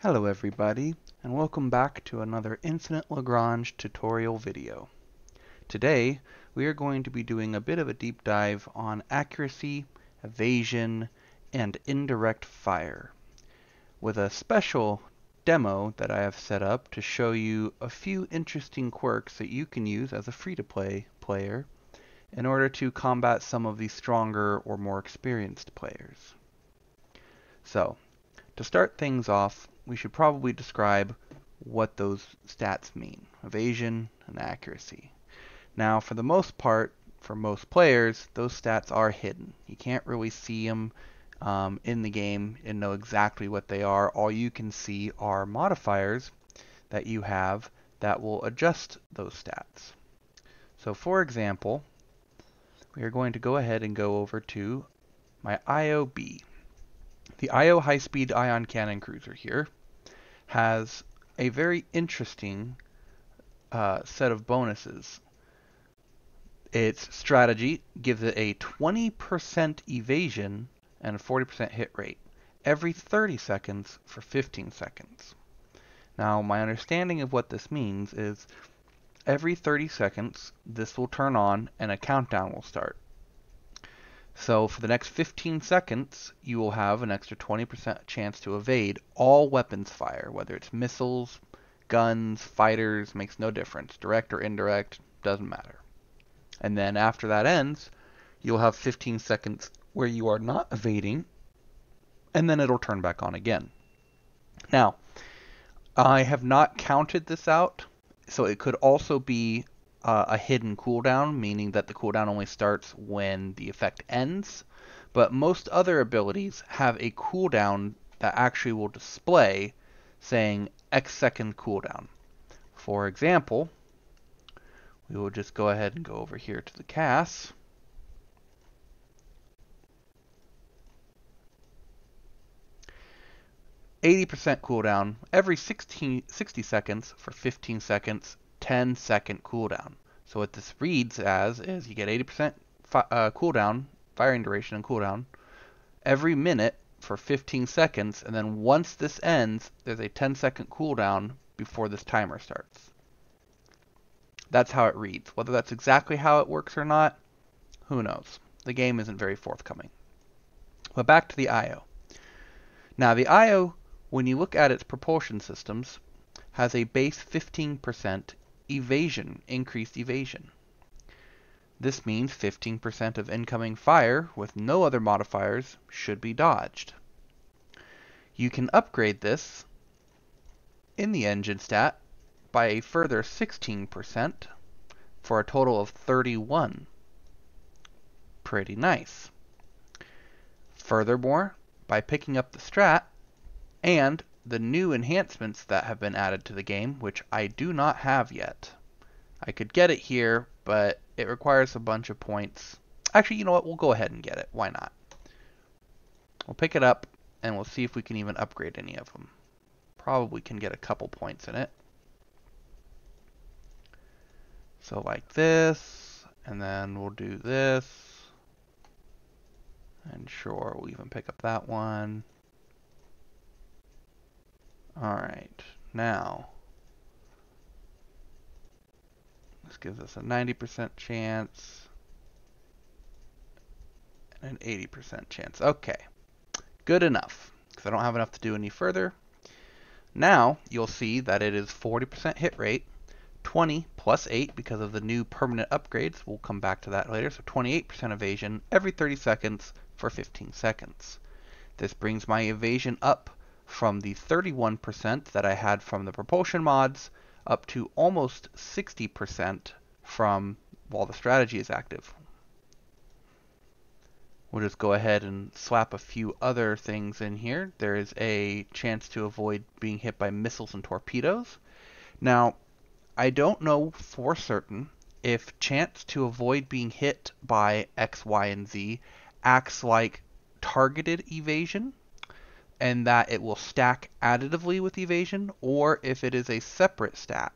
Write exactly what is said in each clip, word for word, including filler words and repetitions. Hello everybody, and welcome back to another Infinite Lagrange tutorial video. Today, we are going to be doing a bit of a deep dive on accuracy, evasion, and indirect fire, with a special demo that I have set up to show you a few interesting quirks that you can use as a free-to-play player in order to combat some of the stronger or more experienced players. So, to start things off, we should probably describe what those stats mean, evasion and accuracy. Now, for the most part, for most players, those stats are hidden. You can't really see them um, in the game and know exactly what they are. All you can see are modifiers that you have that will adjust those stats. So for example, we are going to go ahead and go over to my I O B. The I O High Speed Ion Cannon Cruiser here has a very interesting uh, set of bonuses. Its strategy gives it a twenty percent evasion and a forty percent hit rate every thirty seconds for fifteen seconds. Now, my understanding of what this means is every thirty seconds this will turn on and a countdown will start. So for the next fifteen seconds, you will have an extra twenty percent chance to evade all weapons fire, whether it's missiles, guns, fighters, makes no difference. Direct or indirect, doesn't matter. And then after that ends, you'll have fifteen seconds where you are not evading, and then it'll turn back on again. Now, I have not counted this out, so it could also be Uh, a hidden cooldown, meaning that the cooldown only starts when the effect ends, but most other abilities have a cooldown that actually will display saying X second cooldown. For example, we will just go ahead and go over here to the C A S. eighty percent cooldown every sixty seconds for fifteen seconds. ten second cooldown. So what this reads as is you get eighty percent fi uh, cooldown, firing duration and cooldown, every minute for fifteen seconds, and then once this ends, there's a ten second cooldown before this timer starts. That's how it reads. Whether that's exactly how it works or not, who knows? The game isn't very forthcoming. But back to the I O. Now the I O, when you look at its propulsion systems, has a base fifteen percent evasion, increased evasion. This means fifteen percent of incoming fire with no other modifiers should be dodged. You can upgrade this in the engine stat by a further sixteen percent for a total of thirty-one. Pretty nice. Furthermore, by picking up the strat and the new enhancements that have been added to the game, which I do not have yet. I could get it here, but it requires a bunch of points. Actually, you know what? We'll go ahead and get it. Why not? We'll pick it up, and we'll see if we can even upgrade any of them. Probably can get a couple points in it. So like this, and then we'll do this. And sure, we'll even pick up that one. Alright, now, this gives us a ninety percent chance and an eighty percent chance. Okay, good enough, because I don't have enough to do any further. Now, you'll see that it is forty percent hit rate, twenty plus eight, because of the new permanent upgrades. We'll come back to that later. So twenty-eight percent evasion every thirty seconds for fifteen seconds. This brings my evasion up from the thirty-one percent that I had from the propulsion mods up to almost sixty percent from while the strategy is active. We'll just go ahead and slap a few other things in here. There is a chance to avoid being hit by missiles and torpedoes. Now, I don't know for certain if chance to avoid being hit by X, Y, and Z acts like targeted evasion, and that it will stack additively with evasion, or if it is a separate stat.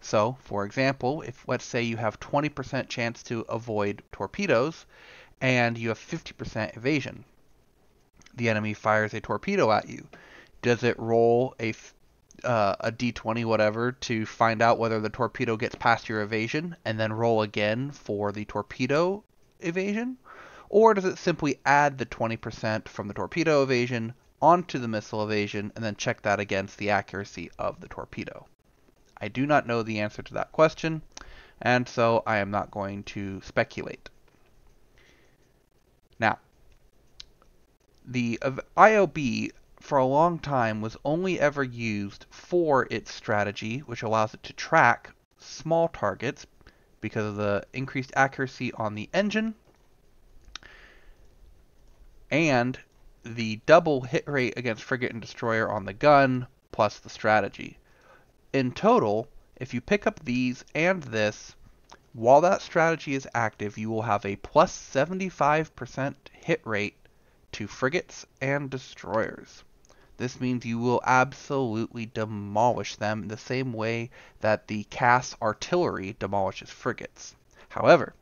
So, for example, if let's say you have twenty percent chance to avoid torpedoes, and you have fifty percent evasion. The enemy fires a torpedo at you. does it roll a uh, a d twenty, whatever, to find out whether the torpedo gets past your evasion, and then roll again for the torpedo evasion? Or does it simply add the twenty percent from the torpedo evasion onto the missile evasion, and then check that against the accuracy of the torpedo? I do not know the answer to that question, and so I am not going to speculate. Now, the I O B for a long time was only ever used for its strategy, which allows it to track small targets because of the increased accuracy on the engine and the double hit rate against frigate and destroyer on the gun, plus the strategy. In total, if you pick up these and this, while that strategy is active, you will have a plus seventy-five percent hit rate to frigates and destroyers. This means you will absolutely demolish them the same way that the C A S artillery demolishes frigates. However,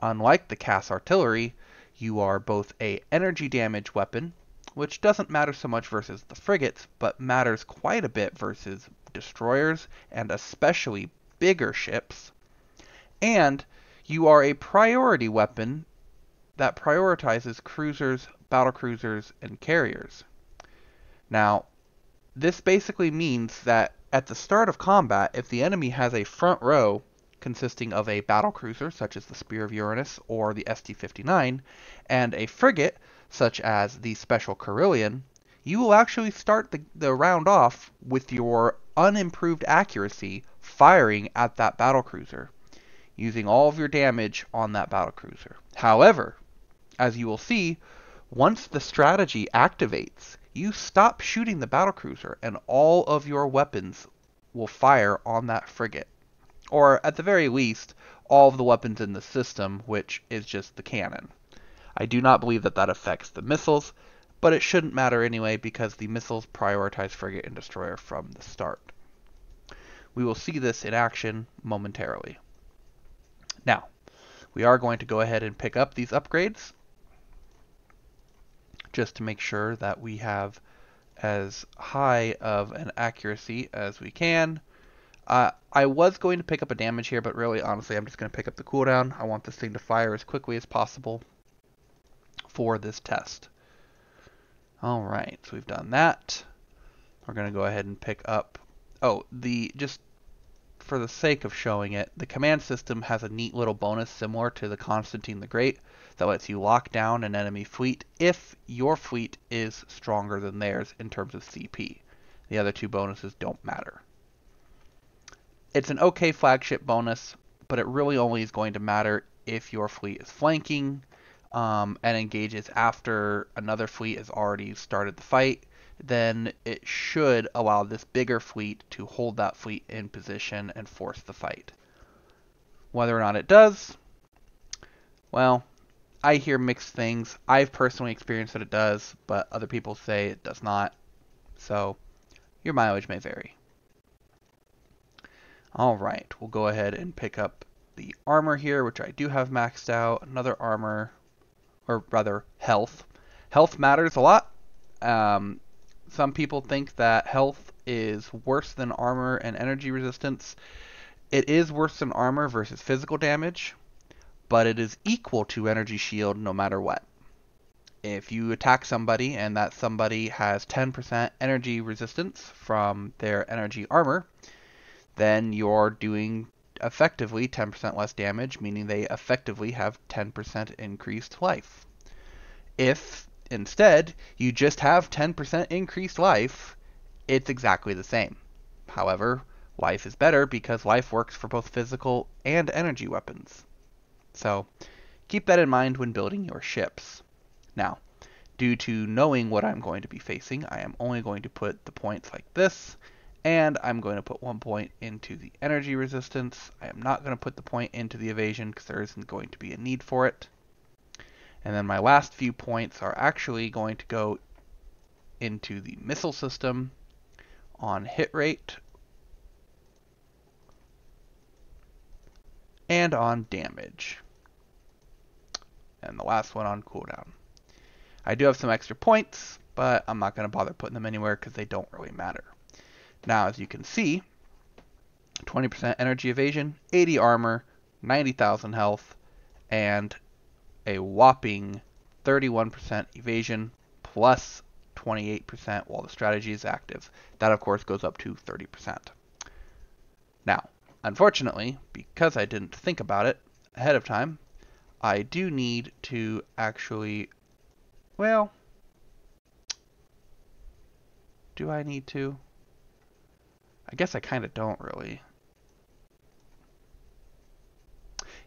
unlike the C A S artillery, you are both an energy damage weapon, which doesn't matter so much versus the frigates, but matters quite a bit versus destroyers and especially bigger ships. And you are a priority weapon that prioritizes cruisers, battlecruisers, and carriers. Now, this basically means that at the start of combat, if the enemy has a front row consisting of a battlecruiser, such as the Spear of Uranus or the S T fifty-nine, and a frigate, such as the Special Carrillon, you will actually start the, the round off with your unimproved accuracy firing at that battlecruiser, using all of your damage on that battlecruiser. However, as you will see, once the strategy activates, you stop shooting the battlecruiser and all of your weapons will fire on that frigate. Or, at the very least, all of the weapons in the system, which is just the cannon. I do not believe that that affects the missiles, but it shouldn't matter anyway because the missiles prioritize frigate and destroyer from the start. We will see this in action momentarily. Now, we are going to go ahead and pick up these upgrades just to make sure that we have as high of an accuracy as we can. Uh, I was going to pick up a damage here, but really, honestly, I'm just going to pick up the cooldown. I want this thing to fire as quickly as possible for this test. All right, so we've done that. We're going to go ahead and pick up... Oh, the just... for the sake of showing it, the command system has a neat little bonus similar to the Constantine the Great that lets you lock down an enemy fleet if your fleet is stronger than theirs in terms of C P. The other two bonuses don't matter. It's an okay flagship bonus, but it really only is going to matter if your fleet is flanking um, and engages after another fleet has already started the fight. Then it should allow this bigger fleet to hold that fleet in position and force the fight. Whether or not it does, well, I hear mixed things. I've personally experienced that it does, but other people say it does not. So your mileage may vary. All right, we'll go ahead and pick up the armor here, which I do have maxed out. Another armor, or rather health. Health matters a lot. Um, Some people think that health is worse than armor and energy resistance. It is worse than armor versus physical damage, but it is equal to energy shield no matter what. If you attack somebody and that somebody has ten percent energy resistance from their energy armor, then you're doing effectively ten percent less damage, meaning they effectively have ten percent increased life. If instead, you just have ten percent increased life, it's exactly the same. However, life is better because life works for both physical and energy weapons. So, keep that in mind when building your ships. Now, due to knowing what I'm going to be facing, I am only going to put the points like this, and I'm going to put one point into the energy resistance. I am not going to put the point into the evasion because there isn't going to be a need for it. And then my last few points are actually going to go into the missile system on hit rate and on damage. And the last one on cooldown. I do have some extra points, but I'm not going to bother putting them anywhere because they don't really matter. Now, as you can see, twenty percent energy evasion, eighty armor, ninety thousand health, and a whopping thirty-one percent evasion plus twenty-eight percent while the strategy is active. That, of course, goes up to thirty percent. Now, unfortunately, because I didn't think about it ahead of time, I do need to actually, well, do I need to? I guess I kind of don't really.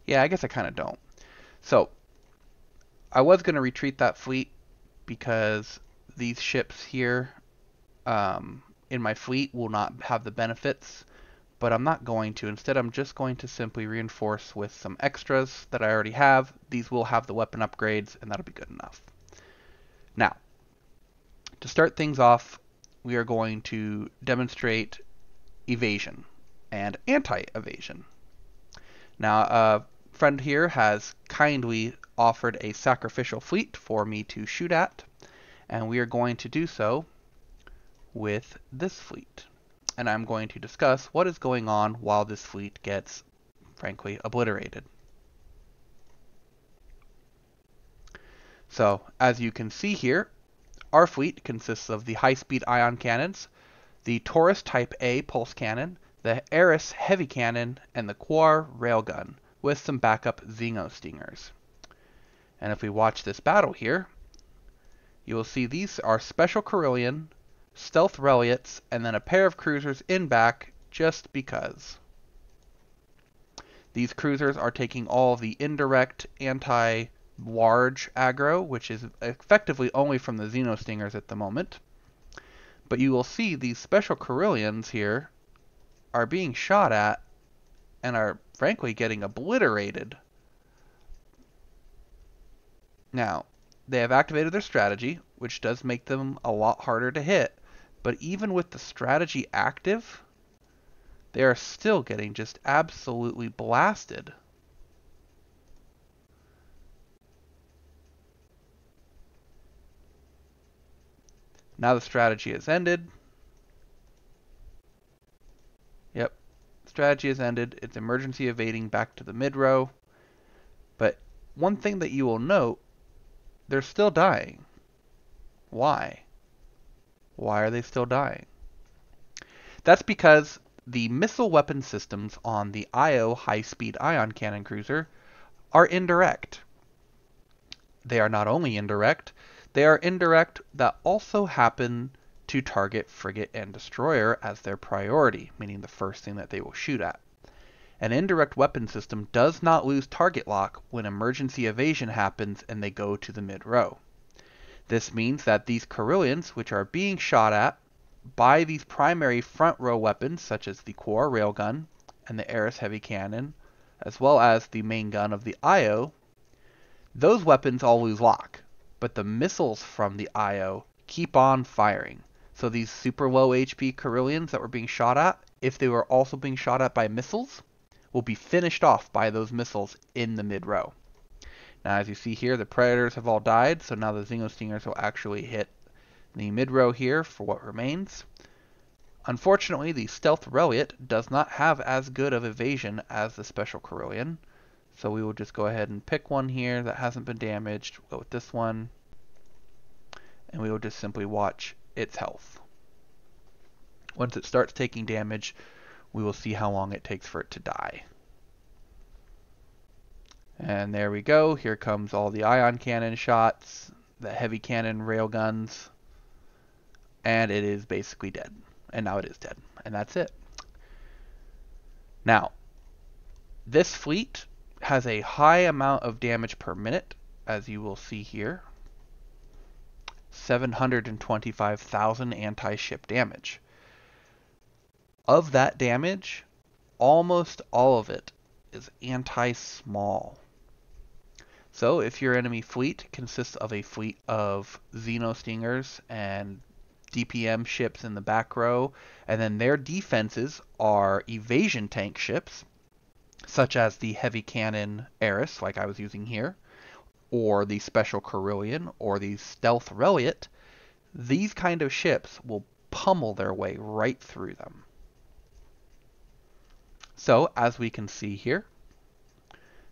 Yeah, I guess I kind of don't. So, I was going to retreat that fleet because these ships here um, in my fleet will not have the benefits, but I'm not going to. Instead, I'm just going to simply reinforce with some extras that I already have. These will have the weapon upgrades, and that'll be good enough. Now, to start things off, we are going to demonstrate evasion and anti-evasion. Now, a friend here has kindly offered a sacrificial fleet for me to shoot at, and we are going to do so with this fleet. And I'm going to discuss what is going on while this fleet gets, frankly, obliterated. So, as you can see here, our fleet consists of the high-speed ion cannons, the Taurus Type A Pulse Cannon, the Ares Heavy Cannon, and the Quar Railgun, with some backup Xeno Stingers. And if we watch this battle here, you will see these are Special Carrillon, Stealth Reliots, and then a pair of cruisers in back, just because. These cruisers are taking all the indirect anti-large aggro, which is effectively only from the Xeno Stingers at the moment. But you will see these Special Carrillions here are being shot at and are frankly getting obliterated. Now, they have activated their strategy, which does make them a lot harder to hit. But even with the strategy active, they are still getting just absolutely blasted. Now the strategy has ended. Yep, strategy has ended. It's emergency evading back to the mid row. But one thing that you will note, they're still dying. Why? Why are they still dying? That's because the missile weapon systems on the I O High Speed Ion Cannon Cruiser are indirect. They are not only indirect, they are indirect that also happen to target frigate and destroyer as their priority, meaning the first thing that they will shoot at. An indirect weapon system does not lose target lock when emergency evasion happens and they go to the mid row. This means that these Carrillions, which are being shot at by these primary front row weapons, such as the Quar Railgun and the Ares Heavy Cannon, as well as the main gun of the I O, those weapons all lose lock, but the missiles from the I O keep on firing. So these super low H P Carrillions that were being shot at, if they were also being shot at by missiles, will be finished off by those missiles in the mid row. Now, as you see here, the Predators have all died, so now the Xeno Stingers will actually hit the mid-row here for what remains. Unfortunately, the Stealth Reliot does not have as good of evasion as the Special Carrillon, so we will just go ahead and pick one here that hasn't been damaged. We'll go with this one, and we will just simply watch its health. Once it starts taking damage, we will see how long it takes for it to die. And there we go. Here comes all the ion cannon shots, the heavy cannon rail guns, and it is basically dead. And now it is dead. And that's it. Now, this fleet has a high amount of damage per minute, as you will see here. seven hundred twenty-five thousand anti-ship damage. Of that damage, almost all of it is anti-small. So if your enemy fleet consists of a fleet of Xeno Stingers and D P M ships in the back row, and then their defenses are evasion tank ships, such as the heavy cannon Eris, like I was using here, or the Special Carrillon, or the Stealth Reliot, these kind of ships will pummel their way right through them. So, as we can see here,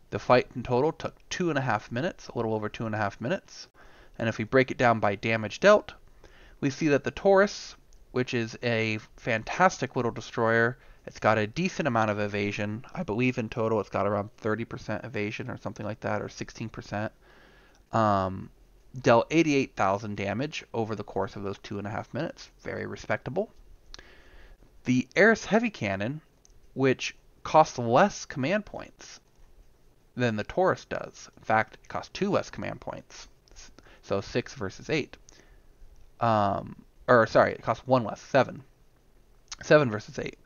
the fight in total took two and a half minutes, a little over two and a half minutes. And if we break it down by damage dealt, we see that the Taurus, which is a fantastic little destroyer, it's got a decent amount of evasion. I believe in total it's got around thirty percent evasion or something like that, or sixteen percent. Um, dealt eighty-eight thousand damage over the course of those two and a half minutes. Very respectable. The Ares Heavy Cannon, which costs less command points than the Taurus does. In fact, it costs two less command points. So six versus eight. Um, or sorry, it costs one less, seven. Seven versus eight.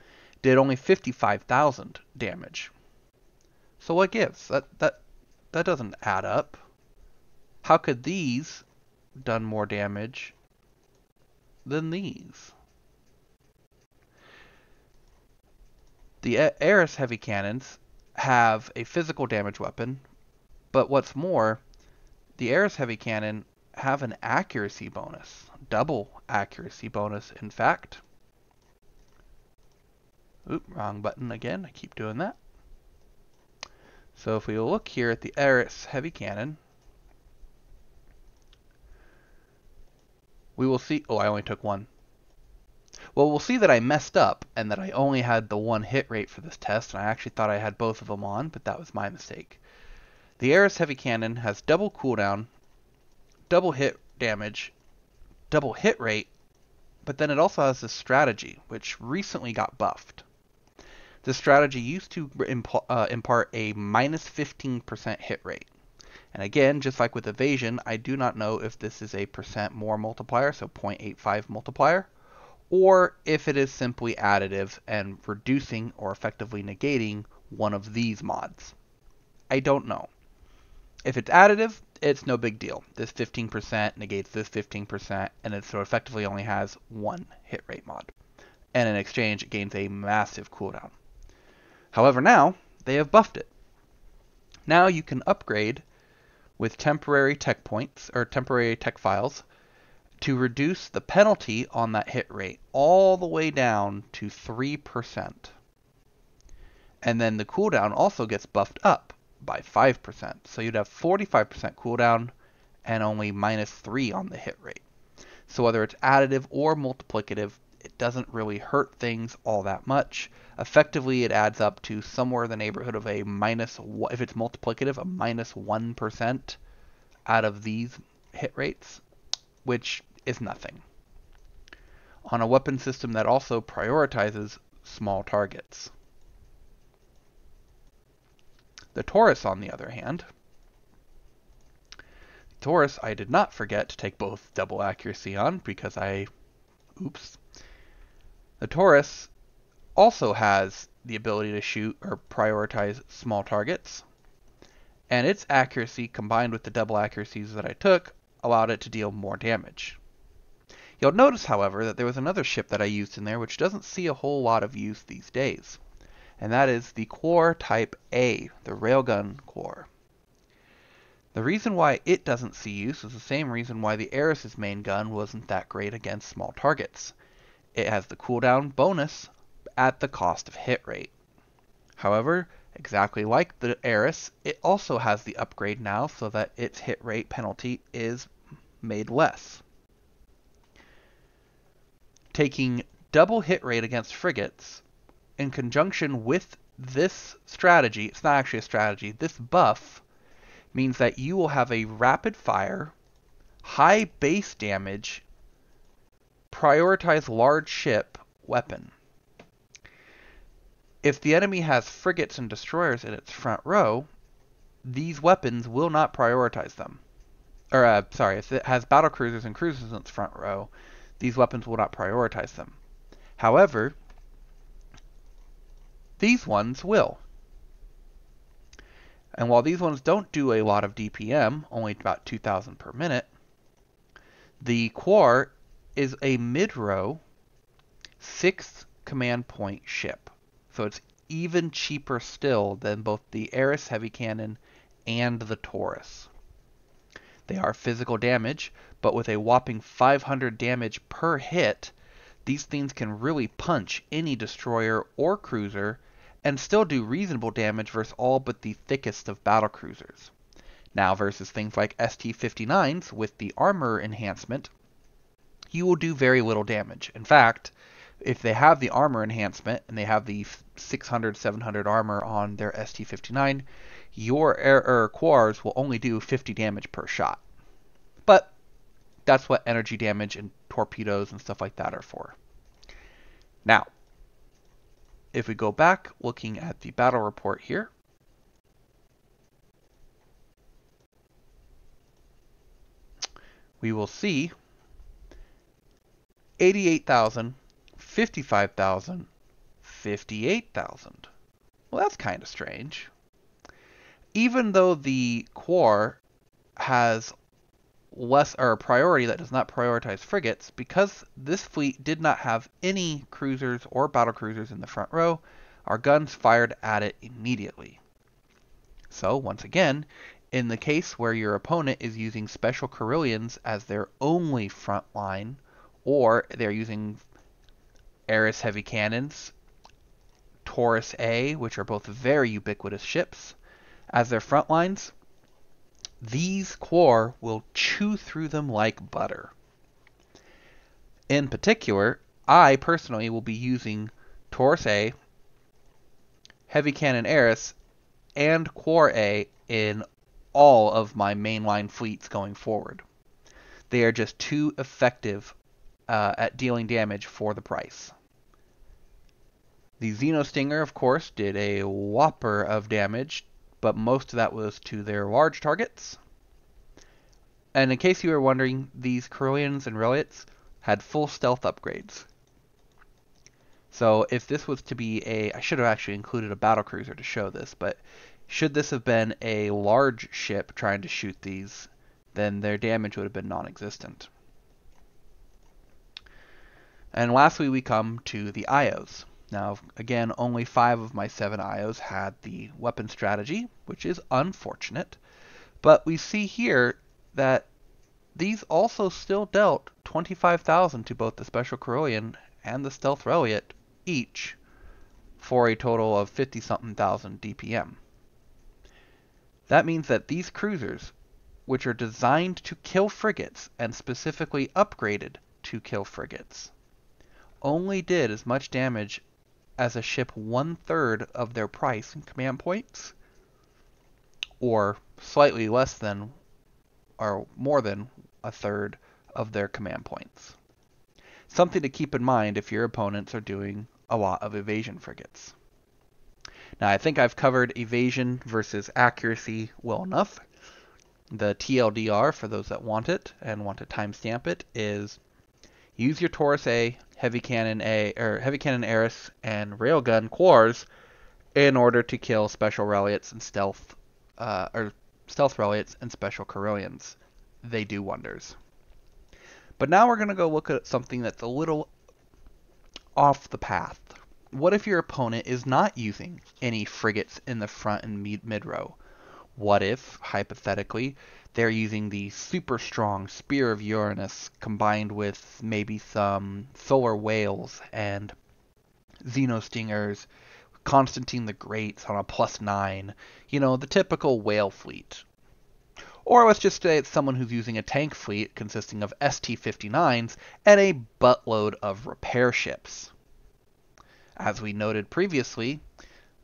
Did only fifty-five thousand damage. So what gives? That, that, that doesn't add up. How could these have done more damage than these? The Ares heavy cannons have a physical damage weapon, but what's more, the Ares heavy cannon have an accuracy bonus, double accuracy bonus, in fact. Oop, wrong button again. I keep doing that. So if we look here at the Ares Heavy Cannon, we will see... Oh, I only took one. Well, we'll see that I messed up and that I only had the one hit rate for this test, and I actually thought I had both of them on, but that was my mistake. The Ares Heavy Cannon has double cooldown, double hit damage, double hit rate, but then it also has this strategy, which recently got buffed. The strategy used to imp- uh, impart a minus fifteen percent hit rate. And again, just like with evasion, I do not know if this is a percent more multiplier, so zero point eight five multiplier, or if it is simply additive and reducing or effectively negating one of these mods. I don't know. If it's additive, it's no big deal. This fifteen percent negates this fifteen percent, and it so effectively only has one hit rate mod. And in exchange, it gains a massive cooldown. However, now they have buffed it. Now you can upgrade with temporary tech points or temporary tech files to reduce the penalty on that hit rate all the way down to three percent. And then the cooldown also gets buffed up by five percent. So you'd have forty-five percent cooldown and only minus three on the hit rate. So whether it's additive or multiplicative, it doesn't really hurt things all that much. Effectively, it adds up to somewhere in the neighborhood of a minus, if it's multiplicative, a minus one percent out of these hit rates, which is nothing. On a weapon system that also prioritizes small targets. The Taurus, on the other hand, the Taurus, I did not forget to take both double accuracy on because I, oops. The Taurus also has the ability to shoot or prioritize small targets, and its accuracy combined with the double accuracies that I took allowed it to deal more damage. You'll notice, however, that there was another ship that I used in there which doesn't see a whole lot of use these days. And that is the Core Type A, the Railgun Core. The reason why it doesn't see use is the same reason why the Ares' main gun wasn't that great against small targets. It has the cooldown bonus at the cost of hit rate. However, exactly like the Ares, it also has the upgrade now so that its hit rate penalty is made less. Taking double hit rate against frigates, in conjunction with this strategy, it's not actually a strategy, this buff means that you will have a rapid fire, high base damage, prioritize large ship weapon. If the enemy has frigates and destroyers in its front row, these weapons will not prioritize them. Or, uh, sorry, if it has battlecruisers and cruisers in its front row, these weapons will not prioritize them. However, these ones will. And while these ones don't do a lot of D P M, only about two thousand per minute, the Quar is a mid-row, sixth command point ship. So it's even cheaper still than both the Ares Heavy Cannon and the Taurus. They are physical damage, but with a whopping five hundred damage per hit, these things can really punch any destroyer or cruiser and still do reasonable damage versus all but the thickest of battlecruisers. Now versus things like S T fifty-nines with the armor enhancement, you will do very little damage. In fact, if they have the armor enhancement and they have the six hundred seven hundred armor on their S T fifty-nine, your er, Quars will only do fifty damage per shot. But that's what energy damage and torpedoes and stuff like that are for. Now, if we go back looking at the battle report here, we will see eighty-eight thousand, fifty-five thousand, fifty-eight thousand. Well, that's kind of strange. Even though the Quar has less or a priority that does not prioritize frigates, because this fleet did not have any cruisers or battlecruisers in the front row, our guns fired at it immediately. So once again, in the case where your opponent is using Special Carrillons as their only front line, or they're using Ares Heavy Cannons, Taurus A, which are both very ubiquitous ships, as their front lines, these Quar will chew through them like butter. In particular, I personally will be using Taurus A, Heavy Cannon Ares, and Quar A in all of my mainline fleets going forward. They are just too effective uh, at dealing damage for the price. The Xeno Stinger, of course, did a whopper of damage, but most of that was to their large targets. And in case you were wondering, these Carillons and Reliots had full stealth upgrades. So if this was to be a... I should have actually included a battlecruiser to show this, but should this have been a large ship trying to shoot these, then their damage would have been non-existent. And lastly, we come to the I Os. Now, again, only five of my seven I Os had the weapon strategy, which is unfortunate. But we see here that these also still dealt twenty-five thousand to both the Special Carrillon and the Stealth Reliot each, for a total of fifty-something thousand D P M. That means that these cruisers, which are designed to kill frigates and specifically upgraded to kill frigates, only did as much damage as a ship one-third of their price in command points, or slightly less than, or more than a third of their command points. Something to keep in mind if your opponents are doing a lot of evasion frigates. Now, I think I've covered evasion versus accuracy well enough. The T L D R, for those that want it and want to timestamp it, is use your Taurus A, Heavy Cannon A, or Heavy Cannon Ares, and Railgun Quars in order to kill Special Reliots and Stealth, uh, or Stealth Reliots and Special Carrillons. They do wonders. But now we're going to go look at something that's a little off the path. What if your opponent is not using any frigates in the front and mid row? What if, hypothetically, they're using the super strong Spear of Uranus combined with maybe some Solar Whales and Xeno Stingers, Constantine the Great's on a plus nine, you know, the typical whale fleet. Or let's just say it's someone who's using a tank fleet consisting of S T fifty-nines and a buttload of repair ships. As we noted previously,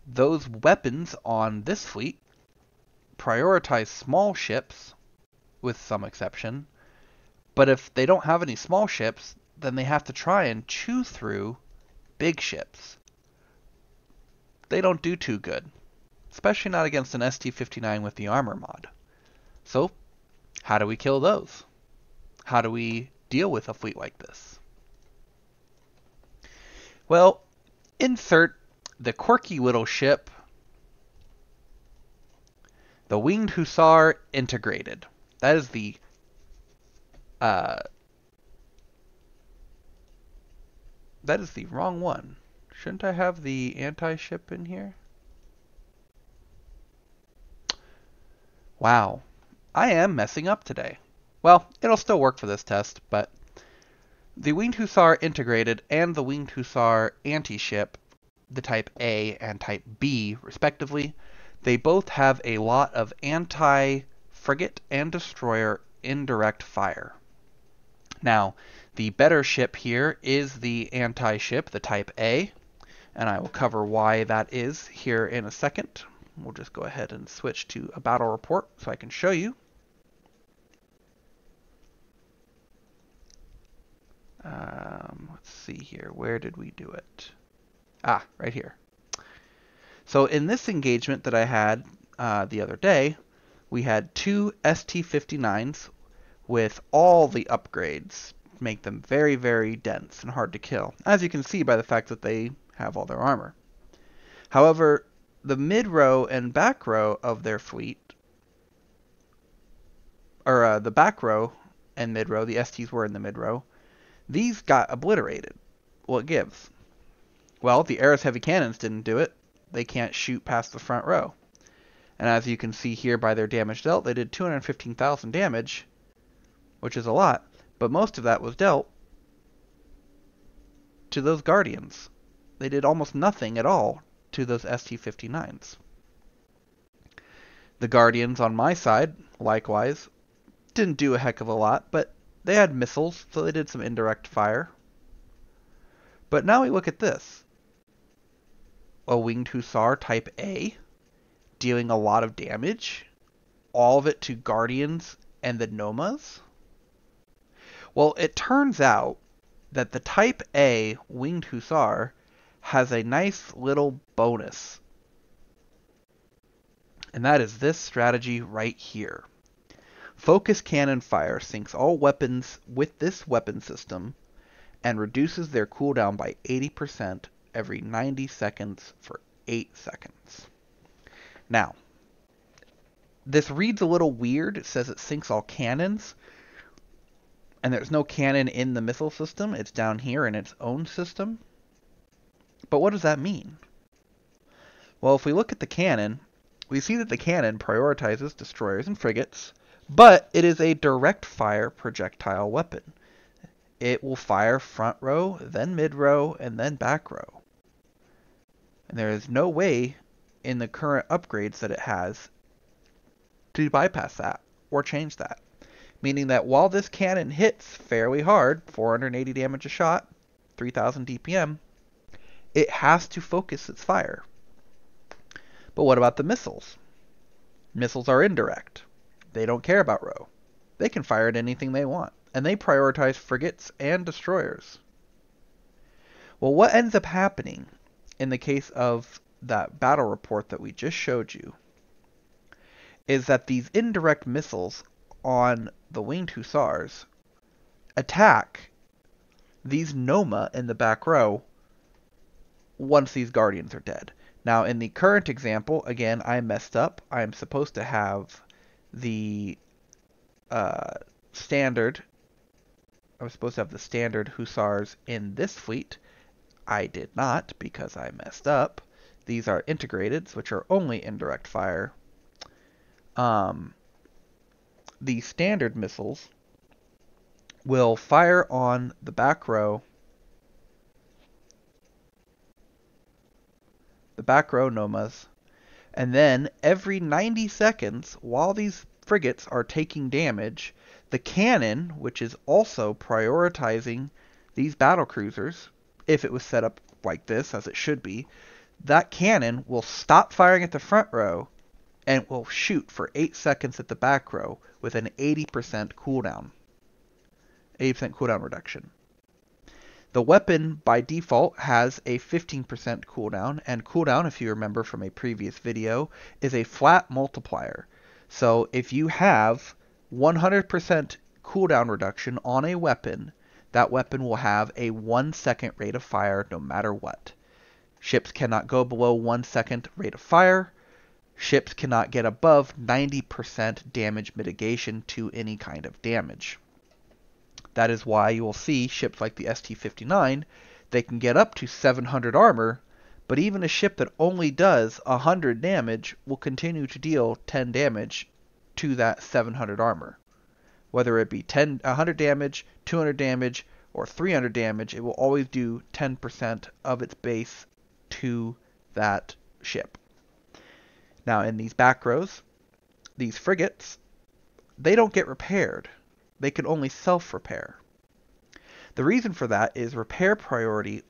those weapons on this fleet prioritize small ships, with some exception, but if they don't have any small ships, then they have to try and chew through big ships. They don't do too good, especially not against an S T fifty-nine with the armor mod. So, how do we kill those? How do we deal with a fleet like this? Well, insert the quirky little ship, the Winged Hussar Integrated. That is the uh, that is the wrong one. Shouldn't I have the anti-ship in here? Wow, I am messing up today. Well, it'll still work for this test, but the Winged Hussar Integrated and the Winged Hussar Anti-Ship, the Type A and Type B, respectively, they both have a lot of anti-frigate and destroyer indirect fire. Now, the better ship here is the anti-ship, the Type A, and I will cover why that is here in a second. We'll just go ahead and switch to a battle report so I can show you. Um, let's see here. Where did we do it? Ah, right here. So in this engagement that I had uh, the other day, we had two S T fifty-nines with all the upgrades to make them very, very dense and hard to kill, as you can see by the fact that they have all their armor. However, the mid row and back row of their fleet, or uh, the back row and mid row, the S Ts were in the mid row, these got obliterated. What gives? Well, the Ares Heavy Cannons didn't do it. They can't shoot past the front row. And as you can see here by their damage dealt, they did two hundred fifteen thousand damage, which is a lot, but most of that was dealt to those Guardians. They did almost nothing at all to those S T fifty-nines. The Guardians on my side, likewise, didn't do a heck of a lot, but they had missiles, so they did some indirect fire. But now we look at this. A Winged Hussar Type A, dealing a lot of damage, all of it to Guardians and the Nomas. Well, it turns out that the Type A Winged Hussar has a nice little bonus, and that is this strategy right here. Focus cannon fire sinks all weapons with this weapon system and reduces their cooldown by eighty percent every ninety seconds for eight seconds. Now, this reads a little weird. It says it sinks all cannons, and there's no cannon in the missile system. It's down here in its own system. But what does that mean? Well, if we look at the cannon, we see that the cannon prioritizes destroyers and frigates, but it is a direct fire projectile weapon. It will fire front row, then mid row, and then back row. And there is no way in the current upgrades that it has to bypass that or change that. Meaning that while this cannon hits fairly hard, four hundred eighty damage a shot, three thousand D P M, it has to focus its fire. But what about the missiles? Missiles are indirect. They don't care about row. They can fire at anything they want, and they prioritize frigates and destroyers. Well, what ends up happening in the case of that battle report that we just showed you is that these indirect missiles on the Winged Hussars attack these Noma in the back row once these Guardians are dead. Now, in the current example, again, I messed up. I'm supposed to have the uh, standard. I was supposed to have the standard Hussars in this fleet. I did not, because I messed up. These are integrated, which are only indirect fire. Um, the standard missiles will fire on the back row. The back row Nomas, and then every ninety seconds while these frigates are taking damage, the cannon, which is also prioritizing these battle cruisers, if it was set up like this, as it should be, that cannon will stop firing at the front row and will shoot for eight seconds at the back row with an eighty percent cooldown, eighty percent cooldown reduction. The weapon, by default, has a fifteen percent cooldown, and cooldown, if you remember from a previous video, is a flat multiplier. So if you have one hundred percent cooldown reduction on a weapon, that weapon will have a one second rate of fire no matter what. Ships cannot go below one second rate of fire. Ships cannot get above ninety percent damage mitigation to any kind of damage. That is why you will see ships like the S T fifty-nine, they can get up to seven hundred armor, but even a ship that only does one hundred damage will continue to deal ten damage to that seven hundred armor. Whether it be ten, one hundred damage, two hundred damage, or three hundred damage, it will always do ten percent of its base to that ship. Now in these back rows, these frigates, they don't get repaired. They can only self-repair. The reason for that is repair priority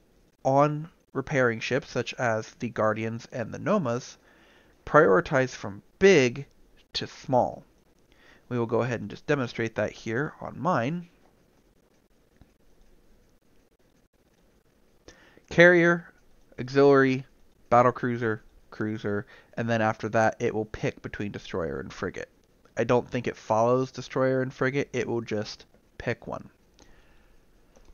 on repairing ships such as the Guardians and the Nomas prioritize from big to small. We will go ahead and just demonstrate that here on mine. Carrier, auxiliary, battlecruiser, cruiser, and then after that it will pick between destroyer and frigate. I don't think it follows destroyer and frigate, it will just pick one.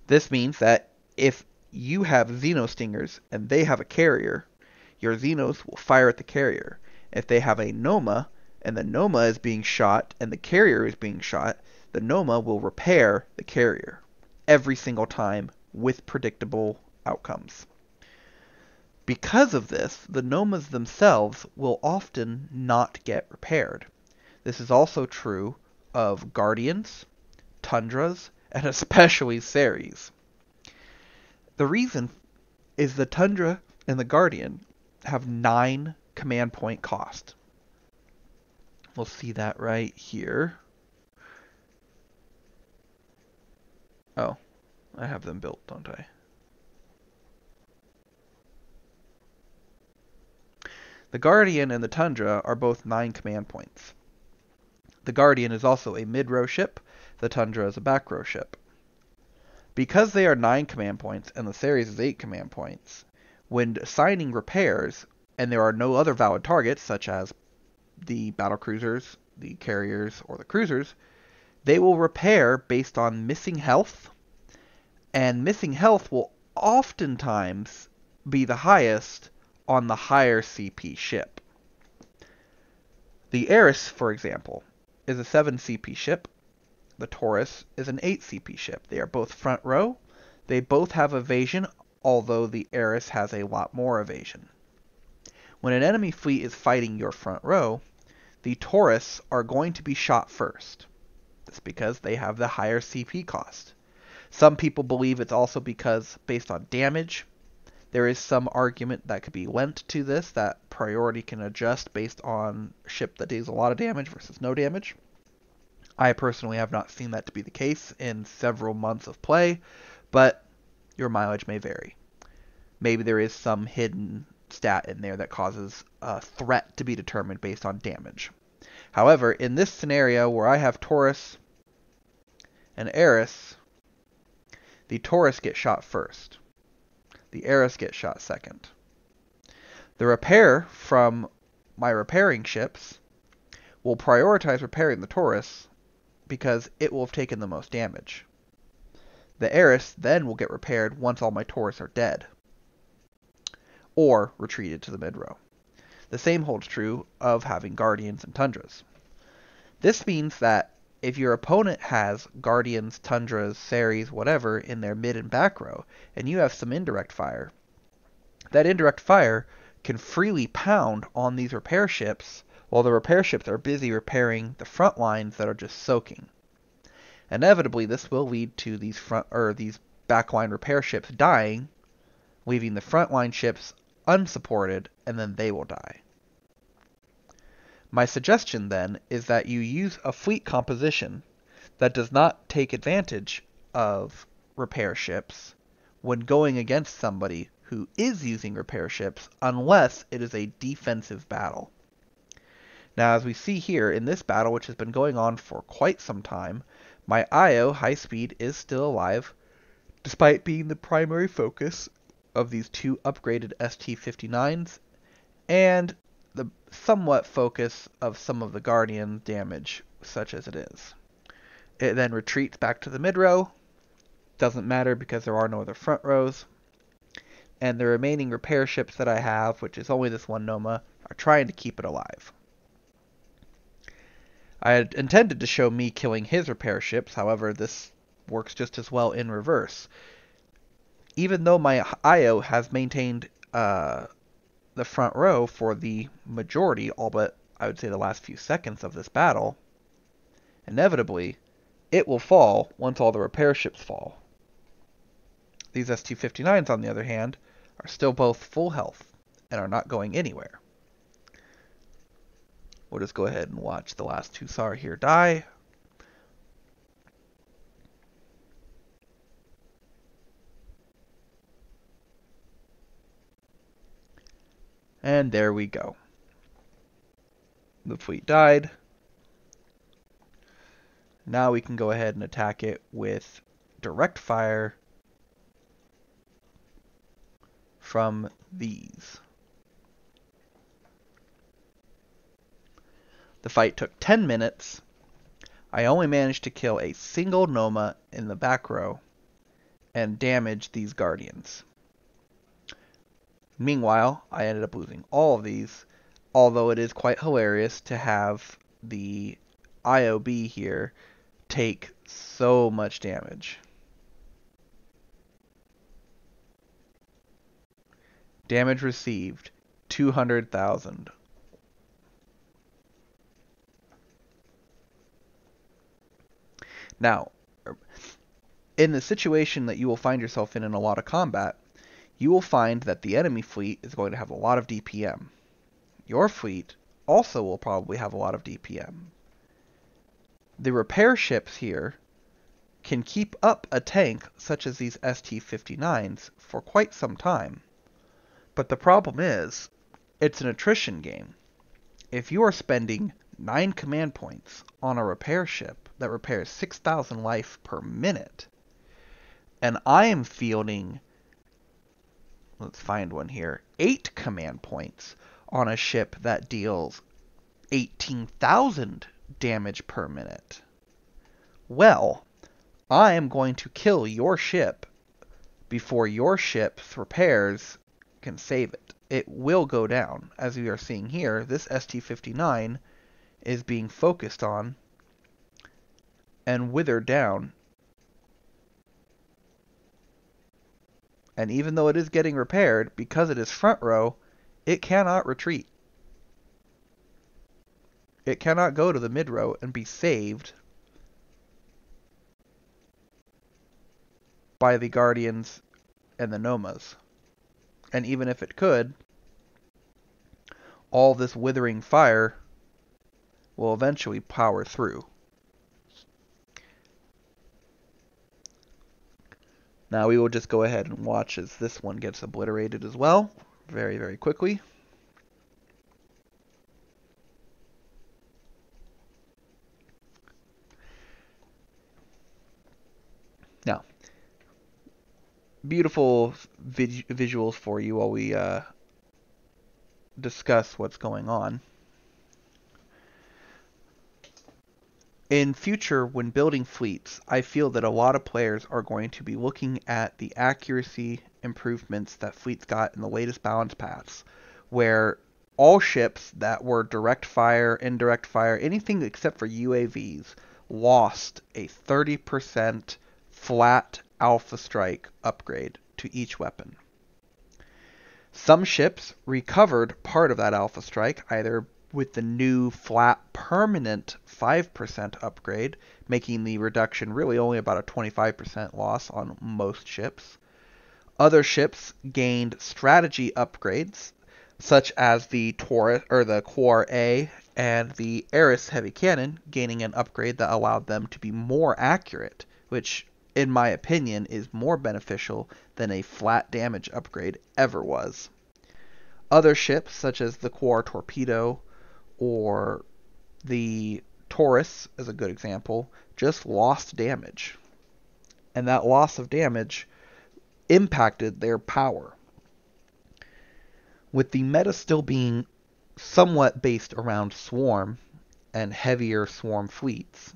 This means that if you have Xeno Stingers and they have a carrier, your Xenos will fire at the carrier. If they have a Noma and the Noma is being shot and the carrier is being shot, the Noma will repair the carrier every single time with predictable outcomes. Because of this, the Nomas themselves will often not get repaired. This is also true of Guardians, Tundras, and especially Ceres. The reason is the Tundra and the Guardian have nine command point cost. We'll see that right here. Oh, I have them built, don't I? The Guardian and the Tundra are both nine command points. The Guardian is also a mid-row ship, the Tundra is a back-row ship. Because they are nine command points and the Ceres is eight command points, when assigning repairs, and there are no other valid targets, such as the battlecruisers, the carriers, or the cruisers, they will repair based on missing health, and missing health will oftentimes be the highest on the higher C P ship. The Eris, for example, is a seven C P ship. The Taurus is an eight C P ship. They are both front row. They both have evasion, although the Eris has a lot more evasion. When an enemy fleet is fighting your front row, the Taurus are going to be shot first. That's because they have the higher C P cost. Some people believe it's also because, based on damage, there is some argument that could be lent to this, that priority can adjust based on ship that deals a lot of damage versus no damage. I personally have not seen that to be the case in several months of play, but your mileage may vary. Maybe there is some hidden stat in there that causes a threat to be determined based on damage. However, in this scenario where I have Taurus and Eris, the Taurus gets shot first. The Eris gets shot second. The repair from my repairing ships will prioritize repairing the Taurus because it will have taken the most damage. The Eris then will get repaired once all my Taurus are dead or retreated to the mid row. The same holds true of having Guardians and Tundras. This means that if your opponent has Guardians, Tundras, Ceres, whatever, in their mid and back row, and you have some indirect fire, that indirect fire can freely pound on these repair ships while the repair ships are busy repairing the front lines that are just soaking. Inevitably, this will lead to these front or these backline repair ships dying, leaving the frontline ships unsupported, and then they will die. My suggestion, then, is that you use a fleet composition that does not take advantage of repair ships when going against somebody who is using repair ships unless it is a defensive battle. Now, as we see here in this battle, which has been going on for quite some time, my I O High Speed is still alive despite being the primary focus of these two upgraded S T fifty-nines and the somewhat focus of some of the Guardian damage, such as it is. It then retreats back to the mid row. Doesn't matter because there are no other front rows. And the remaining repair ships that I have, which is only this one Noma, are trying to keep it alive. I had intended to show me killing his repair ships, however, this works just as well in reverse. Even though my I O has maintained uh, the front row for the majority, all but I would say the last few seconds of this battle, Inevitably, it will fall once all the repair ships fall. These S T fifty-nines, on the other hand, are still both full health and are not going anywhere. We'll just go ahead and watch the last two Hussar here die. And there we go. The fleet died. Now we can go ahead and attack it with direct fire from these. The fight took ten minutes. I only managed to kill a single Noma in the back row and damage these Guardians. Meanwhile, I ended up losing all of these, although it is quite hilarious to have the I O B here take so much damage. Damage received, two hundred thousand. Now, in the situation that you will find yourself in in a lot of combat, you will find that the enemy fleet is going to have a lot of D P M. Your fleet also will probably have a lot of D P M. The repair ships here can keep up a tank such as these S T fifty-nines for quite some time. But the problem is, it's an attrition game. If you are spending nine command points on a repair ship that repairs six thousand life per minute, and I am fielding, let's find one here, eight command points on a ship that deals eighteen thousand damage per minute, well, I am going to kill your ship before your ship's repairs can save it. It will go down. As we are seeing here, this S T fifty-nine is being focused on and withered down. And even though it is getting repaired, because it is front row, it cannot retreat. It cannot go to the mid row and be saved by the Guardians and the Nomas. And even if it could, all this withering fire will eventually power through. Now we will just go ahead and watch as this one gets obliterated as well, very, very quickly. Now, beautiful vid visuals for you while we uh, discuss what's going on. In future, when building fleets, I feel that a lot of players are going to be looking at the accuracy improvements that fleets got in the latest balance paths, where all ships that were direct fire, indirect fire, anything except for U A Vs, lost a thirty percent flat alpha strike upgrade to each weapon. Some ships recovered part of that alpha strike, either with the new flat permanent five percent upgrade, making the reduction really only about a twenty-five percent loss on most ships. Other ships gained strategy upgrades, such as the Taurus or the Quar A and the Ares Heavy Cannon, gaining an upgrade that allowed them to be more accurate, which, in my opinion, is more beneficial than a flat damage upgrade ever was. Other ships, such as the Quar Torpedo, or the Taurus, as a good example, just lost damage. And that loss of damage impacted their power. With the meta still being somewhat based around swarm and heavier swarm fleets,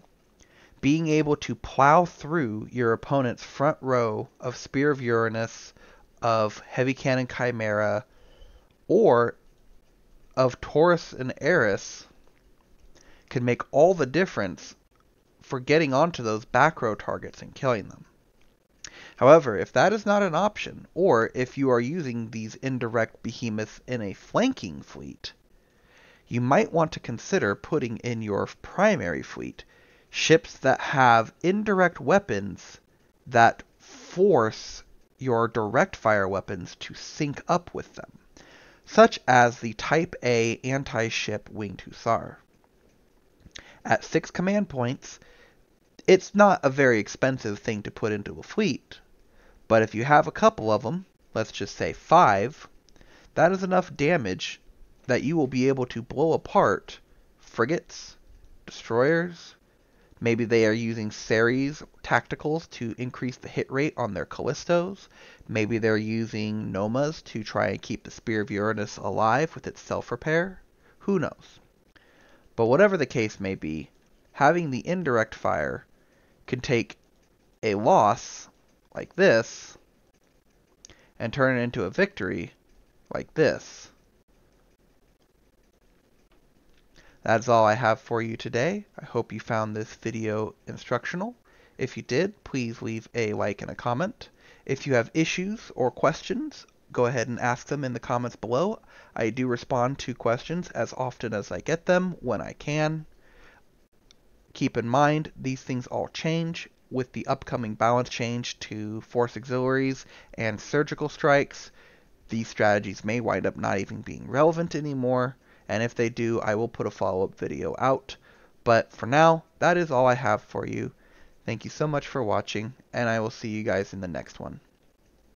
being able to plow through your opponent's front row of Spear of Uranus, of Heavy Cannon Chimera, or of Taurus and Eris can make all the difference for getting onto those back row targets and killing them. However, if that is not an option, or if you are using these indirect behemoths in a flanking fleet, you might want to consider putting in your primary fleet ships that have indirect weapons that force your direct fire weapons to sync up with them, such as the Type A anti-ship Winged Hussar. At six command points, it's not a very expensive thing to put into a fleet, but if you have a couple of them, let's just say five, that is enough damage that you will be able to blow apart frigates, destroyers. Maybe they are using Ceres Tacticals to increase the hit rate on their Callistos. Maybe they're using Nomas to try and keep the Spear of Uranus alive with its self-repair. Who knows? But whatever the case may be, having the indirect fire can take a loss like this and turn it into a victory like this. That's all I have for you today. I hope you found this video instructional. If you did, please leave a like and a comment. If you have issues or questions, go ahead and ask them in the comments below. I do respond to questions as often as I get them when I can. Keep in mind, these things all change with the upcoming balance change to force auxiliaries and surgical strikes. These strategies may wind up not even being relevant anymore. And if they do, I will put a follow-up video out. But for now, that is all I have for you. Thank you so much for watching, and I will see you guys in the next one.